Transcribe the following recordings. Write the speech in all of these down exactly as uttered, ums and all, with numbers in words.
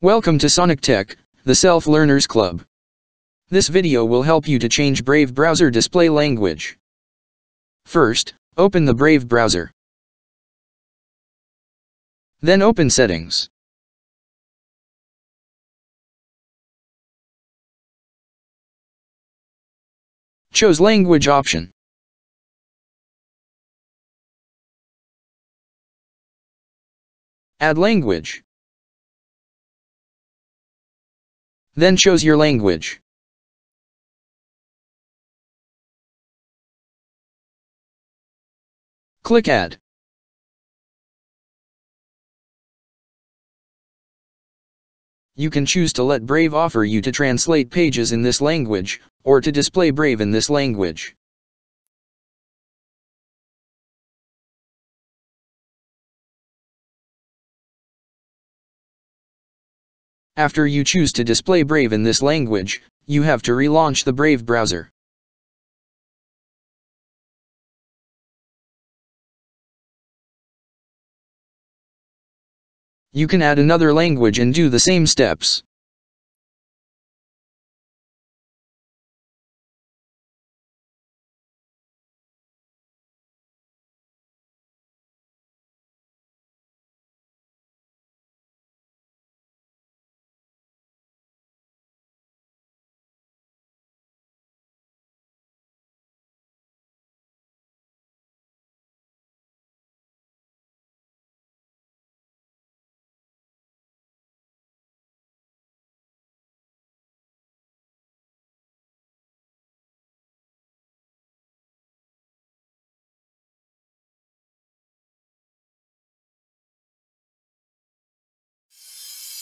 Welcome to Sonic Tech, the Self-Learners Club. This video will help you to change Brave browser display language. First, open the Brave browser. Then open Settings. Choose Language option. Add language. Then choose your language. Click Add. You can choose to let Brave offer you to translate pages in this language, or to display Brave in this language. After you choose to display Brave in this language, you have to relaunch the Brave browser. You can add another language and do the same steps.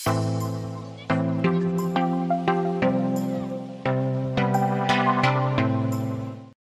You